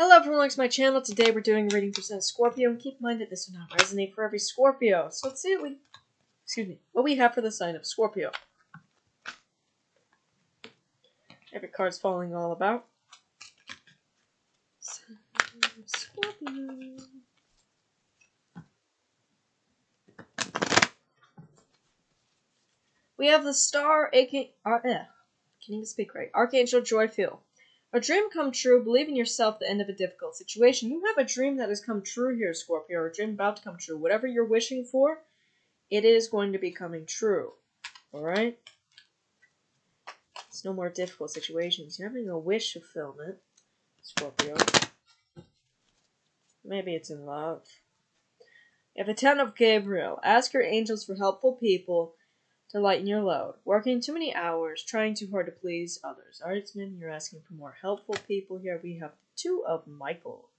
Hello everyone, welcome to my channel. Today we're doing a reading for Scorpio, and keep in mind that this will not resonate for every Scorpio. So let's see what we have for the sign of Scorpio. Every card's falling all about. Sign of Scorpio. We have the star, aka can't even speak right. Archangel Joyfield. A dream come true, believe in yourself at the end of a difficult situation. You have a dream that has come true here, Scorpio, or a dream about to come true. Whatever you're wishing for, it is going to be coming true. Alright? It's no more difficult situations. You're having a wish fulfillment, Scorpio. Maybe it's in love. You have the Ten of Gabriel. Ask your angels for helpful people to lighten your load. Working too many hours, trying too hard to please others. Artsman, you're asking for more helpful people here. We have Two of Michael.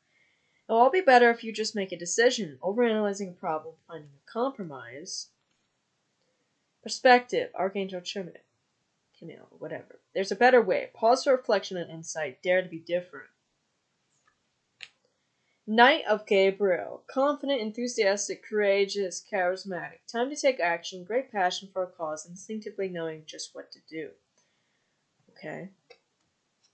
It'll all be better if you just make a decision. Overanalyzing a problem, finding a compromise. Perspective, Archangel Chimera. Whatever. There's a better way. Pause for reflection and insight. Dare to be different. Knight of Gabriel. Confident, enthusiastic, courageous, charismatic. Time to take action, great passion for a cause, instinctively knowing just what to do. Okay.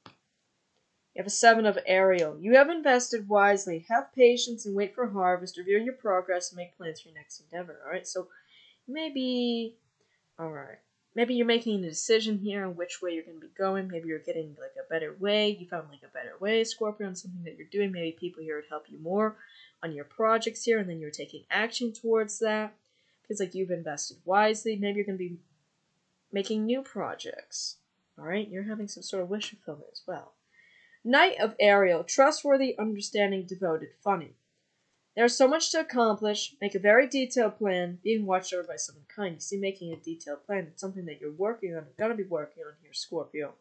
You have a Seven of Ariel. You have invested wisely. Have patience and wait for harvest. Review your progress and make plans for your next endeavor. Alright, so maybe... Alright. Maybe you're making a decision here on which way you're going to be going. Maybe you're getting like a better way. You found like a better way, Scorpio, on something that you're doing. Maybe people here would help you more on your projects here, and then you're taking action towards that. Because like you've invested wisely. Maybe you're going to be making new projects. All right? You're having some sort of wish fulfillment as well. Knight of Ariel. Trustworthy, understanding, devoted, funny. There's so much to accomplish. Make a very detailed plan. Being watched over by someone kind. You see, making a detailed plan. It's something that you're working on. You're going to be working on here, Scorpio.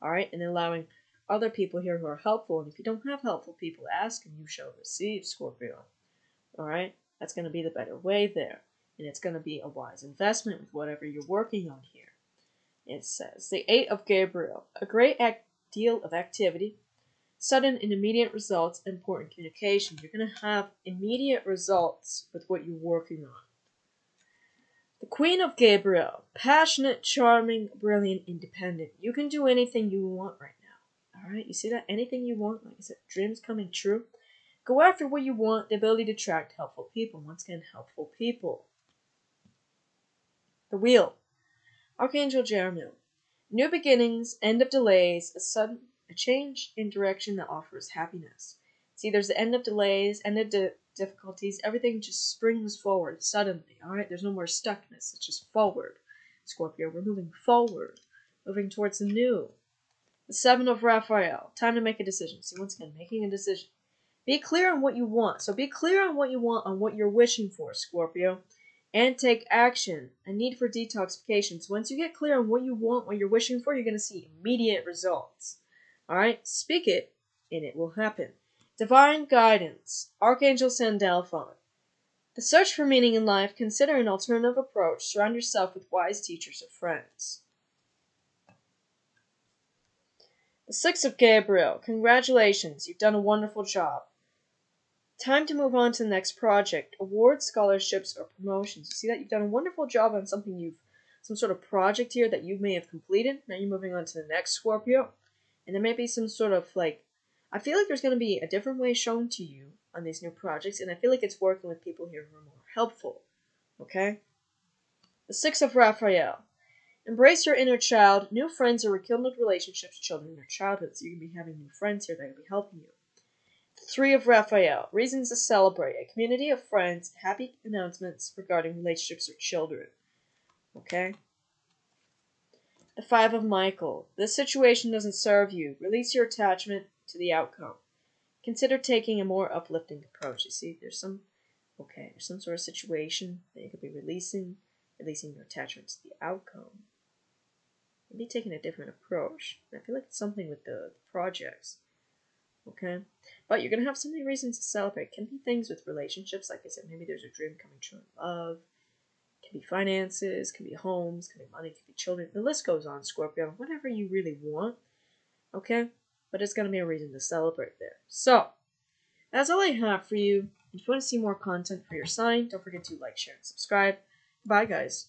Alright? And allowing other people here who are helpful. And if you don't have helpful people, ask and you shall receive, Scorpio. Alright? That's going to be the better way there. And it's going to be a wise investment with whatever you're working on here. It says, the Eight of Gabriel. A great deal of activity. Sudden and immediate results, important communication. You're going to have immediate results with what you're working on. The Queen of Gabriel. Passionate, charming, brilliant, independent. You can do anything you want right now. Alright, you see that? Anything you want. Like I said, dreams coming true. Go after what you want. The ability to attract helpful people. Once again, helpful people. The Wheel. Archangel Jeremiel. New beginnings, end of delays, a change in direction that offers happiness. See, there's the end of delays, end of difficulties. Everything just springs forward suddenly, all right? There's no more stuckness. It's just forward. Scorpio, we're moving forward, moving towards the new. The Seven of Raphael. Time to make a decision. See, once again, making a decision. Be clear on what you want. So be clear on what you want, on what you're wishing for, Scorpio, and take action. A need for detoxification. So once you get clear on what you want, what you're wishing for, you're going to see immediate results. Alright, speak it, and it will happen. Divine Guidance, Archangel Sandelphon. The search for meaning in life, consider an alternative approach. Surround yourself with wise teachers or friends. The Six of Gabriel, congratulations, you've done a wonderful job. Time to move on to the next project. Awards, scholarships, or promotions. You see that? You've done a wonderful job on something some sort of project here that you may have completed. Now you're moving on to the next, Scorpio. And there may be some sort of, like, I feel like there's going to be a different way shown to you on these new projects, and I feel like it's working with people here who are more helpful, okay? The Six of Raphael. Embrace your inner child, new friends or rekindled relationships, children in your childhood, so you can be having new friends here that will be helping you. The Three of Raphael. Reasons to celebrate. A community of friends, happy announcements regarding relationships or children, okay? The Five of Michael. This situation doesn't serve you. Release your attachment to the outcome. Consider taking a more uplifting approach. You see, there's some sort of situation that you could be releasing your attachment to the outcome. Maybe taking a different approach. I feel like it's something with the projects. Okay? But you're going to have so many reasons to celebrate. It can be things with relationships. Like I said, maybe there's a dream coming true in love. Can be finances, can be homes, can be money, can be children. The list goes on, Scorpio. Whatever you really want, okay? but it's going to be a reason to celebrate there. So, that's all I have for you. If you want to see more content for your sign, don't forget to like, share, and subscribe. Bye, guys.